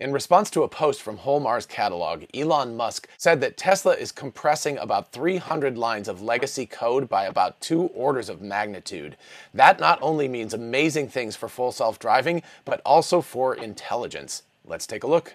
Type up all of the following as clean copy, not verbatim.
In response to a post from Whole Mars Catalog, Elon Musk said that Tesla is compressing about 300 lines of legacy code by about 2 orders of magnitude. That not only means amazing things for full self-driving, but also for intelligence. Let's take a look.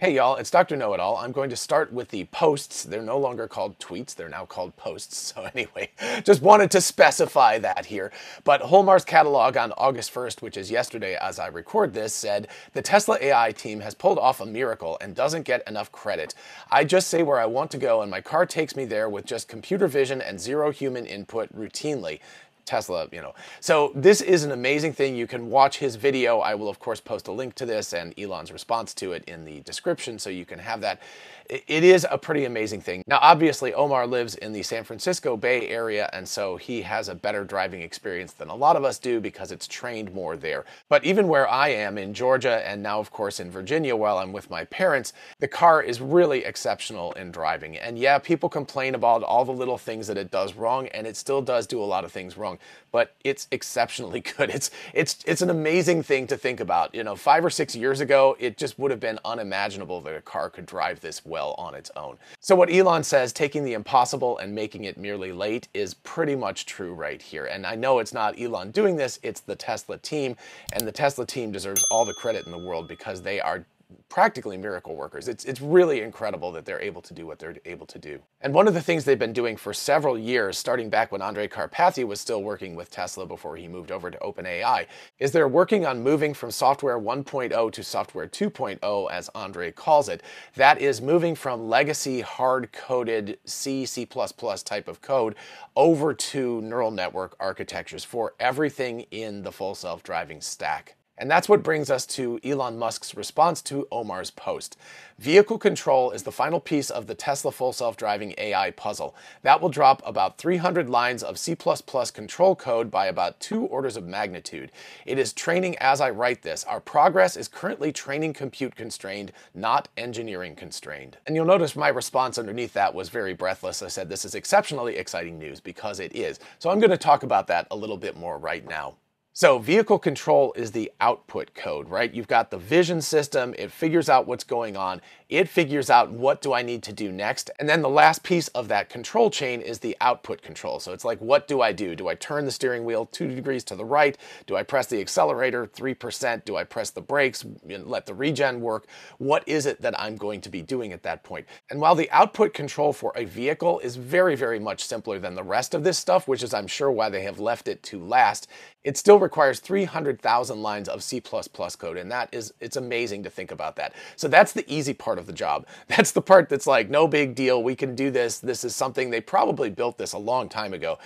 Hey y'all, it's Dr. Know-It-All. I'm going to start with the posts. They're no longer called tweets, they're now called posts. So anyway, just wanted to specify that here. But Whole Mars Catalog on August 1st, which is yesterday as I record this, said, the Tesla AI team has pulled off a miracle and doesn't get enough credit. I just say where I want to go and my car takes me there with just computer vision and 0 human input routinely. Tesla, you know. So this is an amazing thing. You can watch his video. I will, of course, post a link to this and Elon's response to it in the description so you can have that. It is a pretty amazing thing. Now, obviously, Omar lives in the San Francisco Bay Area, and so he has a better driving experience than a lot of us do because it's trained more there. But even where I am in Georgia and now, of course, in Virginia while I'm with my parents, the car is really exceptional in driving. And yeah, people complain about all the little things that it does wrong, and it still does do a lot of things wrong. But it's exceptionally good. It's an amazing thing to think about. You know, 5 or 6 years ago, it just would have been unimaginable that a car could drive this well on its own. So what Elon says, taking the impossible and making it merely late, is pretty much true right here. And I know it's not Elon doing this, it's the Tesla team. And the Tesla team deserves all the credit in the world because they are practically miracle workers. It's really incredible that they're able to do what they're able to do. And one of the things they've been doing for several years, starting back when Andrej Karpathy was still working with Tesla before he moved over to OpenAI, is they're working on moving from software 1.0 to software 2.0, as Andrej calls it. That is moving from legacy hard-coded C, C++ type of code over to neural network architectures for everything in the full self-driving stack. And that's what brings us to Elon Musk's response to Omar's post. Vehicle control is the final piece of the Tesla full self-driving AI puzzle. That will drop about 300 lines of C++ control code by about 2 orders of magnitude. It is training as I write this. Our progress is currently training compute constrained, not engineering constrained. And you'll notice my response underneath that was very breathless. I said this is exceptionally exciting news because it is. So I'm going to talk about that a little bit more right now. So vehicle control is the output code, right? You've got the vision system, it figures out what's going on, it figures out what do I need to do next, and then the last piece of that control chain is the output control. So it's like, what do I do? Do I turn the steering wheel 2 degrees to the right? Do I press the accelerator 3%? Do I press the brakes and let the regen work? What is it that I'm going to be doing at that point? And while the output control for a vehicle is very, very much simpler than the rest of this stuff, which is I'm sure why they have left it to last, it still requires 300,000 lines of C++ code, and it's amazing to think about that. So that's the easy part of the job. That's the part that's like, no big deal, we can do this. This is something, they probably built this a long time ago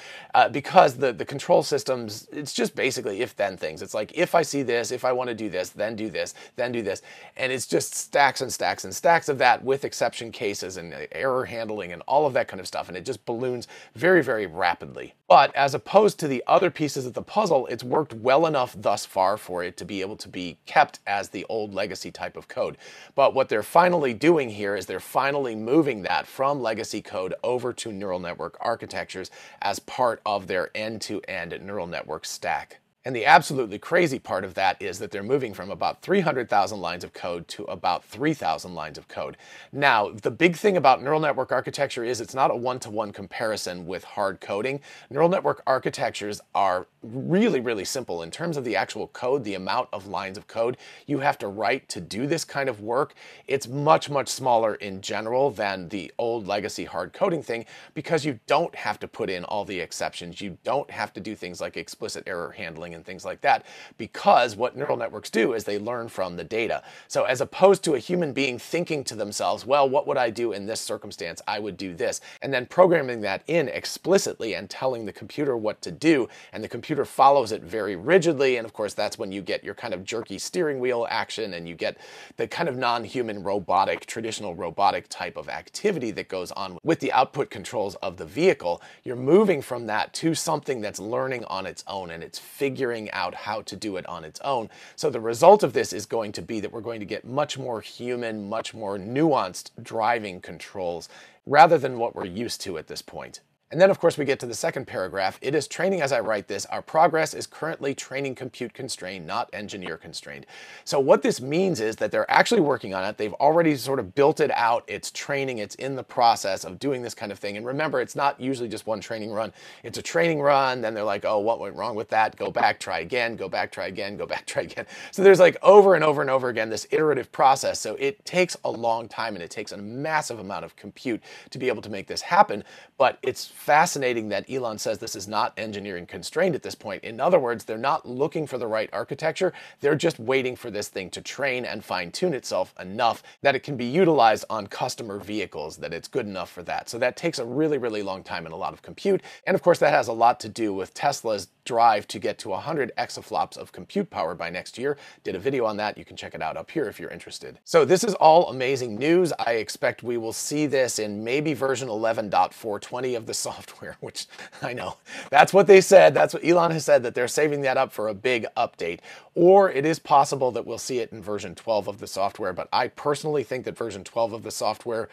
because the control systems, it's just basically if-then things. It's like, if I see this, if I want to do this, then do this, then do this. And it's just stacks and stacks and stacks of that with exception cases and error handling and all of that kind of stuff. And it just balloons very, very rapidly. But as opposed to the other pieces of the puzzle, it's worked well enough thus far for it to be able to be kept as the old legacy type of code. But what they're finally doing here is they're finally moving that from legacy code over to neural network architectures as part of their end-to-end neural network stack. And the absolutely crazy part of that is that they're moving from about 300,000 lines of code to about 3,000 lines of code. Now, the big thing about neural network architecture is it's not a one-to-one comparison with hard coding. Neural network architectures are really, really simple. In terms of the actual code, the amount of lines of code you have to write to do this kind of work, it's much, much smaller in general than the old legacy hard coding thing because you don't have to put in all the exceptions. You don't have to do things like explicit error handling and things like that, because what neural networks do is they learn from the data. So as opposed to a human being thinking to themselves, well, what would I do in this circumstance? I would do this. And then programming that in explicitly and telling the computer what to do, and the computer follows it very rigidly. And of course, that's when you get your kind of jerky steering wheel action and you get the kind of non-human robotic, traditional robotic type of activity that goes on with the output controls of the vehicle. You're moving from that to something that's learning on its own and it's figuring out how to do it on its own. So the result of this is going to be that we're going to get much more human, much more nuanced driving controls rather than what we're used to at this point. And then of course we get to the second paragraph. It is training as I write this. Our progress is currently training compute constrained, not engineer constrained. So what this means is that they're actually working on it. They've already sort of built it out. It's training. It's in the process of doing this kind of thing. And remember, it's not usually just one training run. It's a training run. Then they're like, oh, what went wrong with that? Go back, try again, go back, try again, go back, try again. So there's like over and over and over again, this iterative process. So it takes a long time and it takes a massive amount of compute to be able to make this happen. But it's fascinating that Elon says this is not engineering constrained at this point. In other words, they're not looking for the right architecture. They're just waiting for this thing to train and fine tune itself enough that it can be utilized on customer vehicles, that it's good enough for that. So that takes a really, really long time and a lot of compute. And of course, that has a lot to do with Tesla's drive to get to 100 exaflops of compute power by next year. Did a video on that. You can check it out up here if you're interested. So this is all amazing news. I expect we will see this in maybe version 11.420 of the software, which I know that's what they said. That's what Elon has said, that they're saving that up for a big update. Or it is possible that we'll see it in version 12 of the software. But I personally think that version 12 of the software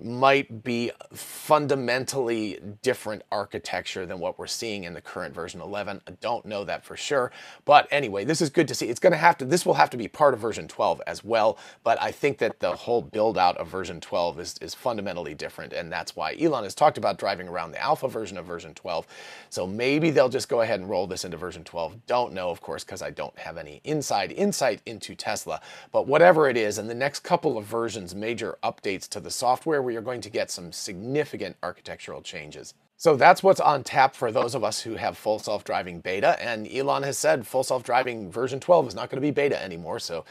might be fundamentally different architecture than what we're seeing in the current version 11. I don't know that for sure. But anyway, this is good to see. It's going to have to, this will have to be part of version 12 as well. But I think that the whole build out of version 12 is fundamentally different. And that's why Elon has talked about driving around the alpha version of version 12. So maybe they'll just go ahead and roll this into version 12. Don't know, of course, because I don't have any inside insight into Tesla. But whatever it is, in the next couple of versions, major updates to the software, we are going to get some significant architectural changes. So that's what's on tap for those of us who have full self-driving beta. And Elon has said full self-driving version 12 is not going to be beta anymore. So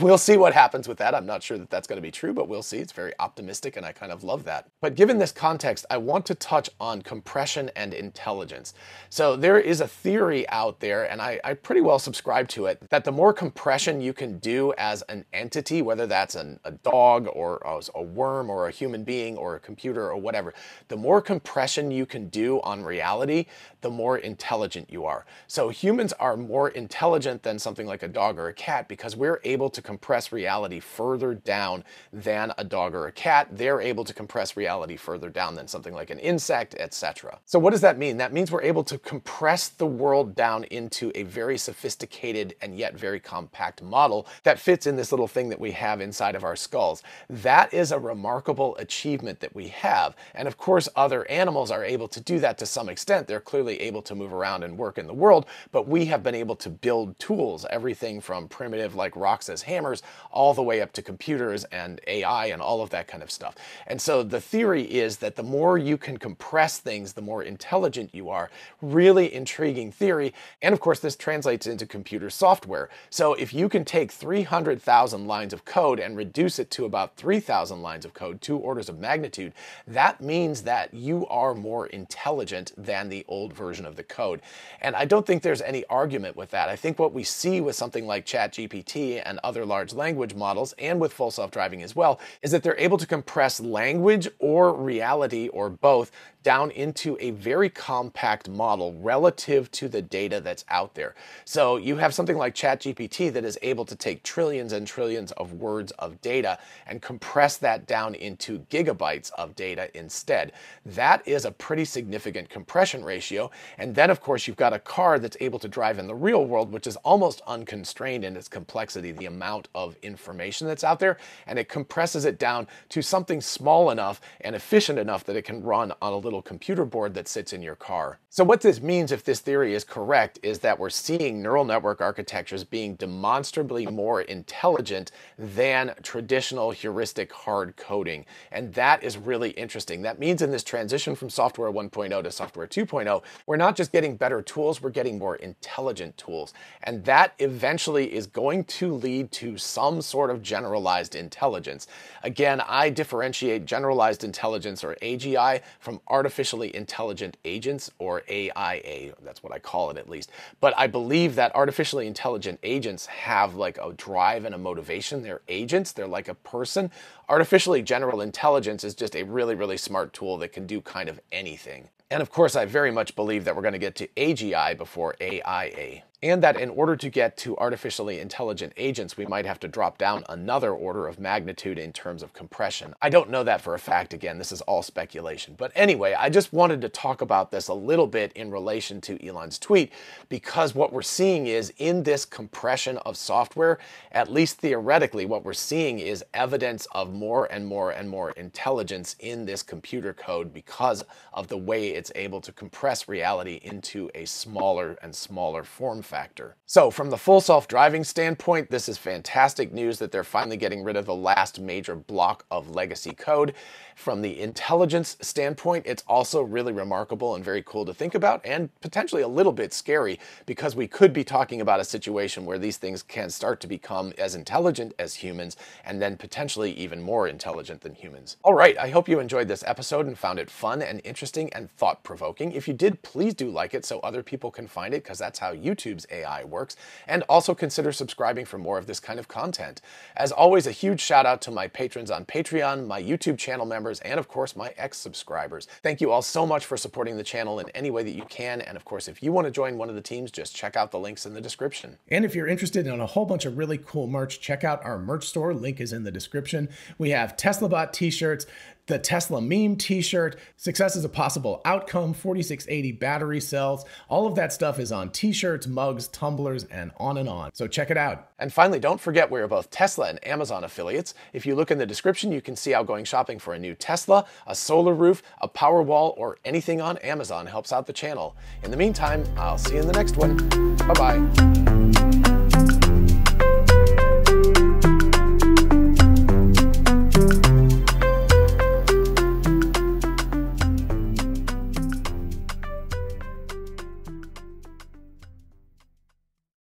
we'll see what happens with that. I'm not sure that that's going to be true, but we'll see. It's very optimistic and I kind of love that. But given this context, I want to touch on compression and intelligence. So there is a theory out there, and I pretty well subscribe to it, that the more compression you can do as an entity, whether that's a dog or a worm or a human being or a computer or whatever, the more compression you can do on reality, the more intelligent you are. So humans are more intelligent than something like a dog or a cat because we're able to compress reality further down than a dog or a cat. They're able to compress reality further down than something like an insect, etc. So what does that mean? That means we're able to compress the world down into a very sophisticated and yet very compact model that fits in this little thing that we have inside of our skulls. That is a remarkable achievement that we have. And of course, other animals are able to do that to some extent. They're clearly able to move around and work in the world, but we have been able to build tools, everything from primitive like rocks as hammers, all the way up to computers and AI and all of that kind of stuff. And so the theory is that the more you can compress things, the more intelligent you are. Really intriguing theory. And of course, this translates into computer software. So if you can take 300,000 lines of code and reduce it to about 3,000 lines of code, 2 orders of magnitude, that means that you are more intelligent than the old version of the code. And I don't think there's any argument with that. I think what we see with something like ChatGPT and other large language models, and with full self-driving as well, is that they're able to compress language or reality or both down into a very compact model relative to the data that's out there. So you have something like ChatGPT that is able to take trillions and trillions of words of data and compress that down into gigabytes of data instead. That is a pretty significant compression ratio. And then of course you've got a car that's able to drive in the real world, which is almost unconstrained in its complexity, the amount of information that's out there, and it compresses it down to something small enough and efficient enough that it can run on a little computer board that sits in your car. So what this means, if this theory is correct, is that we're seeing neural network architectures being demonstrably more intelligent than traditional heuristic hard coding. And that is really interesting. That means in this transition from software 1.0 to software 2.0, we're not just getting better tools, we're getting more intelligent tools. And that eventually is going to lead to some sort of generalized intelligence. Again, I differentiate generalized intelligence, or AGI, from artificially intelligent agents, or AIA. That's what I call it, at least. But I believe that artificially intelligent agents have like a drive and a motivation. They're agents, they're like a person. Artificially general intelligence is just a really, really smart tool that can do kind of anything. And of course, I very much believe that we're going to get to AGI before AIA. and that in order to get to artificially intelligent agents, we might have to drop down another order of magnitude in terms of compression. I don't know that for a fact. Again, this is all speculation. But anyway, I just wanted to talk about this a little bit in relation to Elon's tweet, because what we're seeing is, in this compression of software, at least theoretically, what we're seeing is evidence of more and more and more intelligence in this computer code because of the way it's able to compress reality into a smaller and smaller form factor. So from the full self-driving standpoint, this is fantastic news that they're finally getting rid of the last major block of legacy code. From the intelligence standpoint, it's also really remarkable and very cool to think about, and potentially a little bit scary, because we could be talking about a situation where these things can start to become as intelligent as humans, and then potentially even more intelligent than humans. All right, I hope you enjoyed this episode and found it fun and interesting and thought-provoking. If you did, please do like it so other people can find it, because that's how YouTube's AI works. And also consider subscribing for more of this kind of content. As always, a huge shout out to my patrons on Patreon, my YouTube channel members, and of course my ex-subscribers. Thank you all so much for supporting the channel in any way that you can. And of course, if you want to join one of the teams, just check out the links in the description. And if you're interested in a whole bunch of really cool merch, check out our merch store. Link is in the description. We have Teslabot t-shirts, the Tesla meme t-shirt, Success is a Possible Outcome, 4680 battery cells. All of that stuff is on t-shirts, mugs, tumblers, and on. So check it out. And finally, don't forget we are both Tesla and Amazon affiliates. If you look in the description, you can see how going shopping for a new Tesla, a solar roof, a PowerWall, or anything on Amazon helps out the channel. In the meantime, I'll see you in the next one. Bye-bye.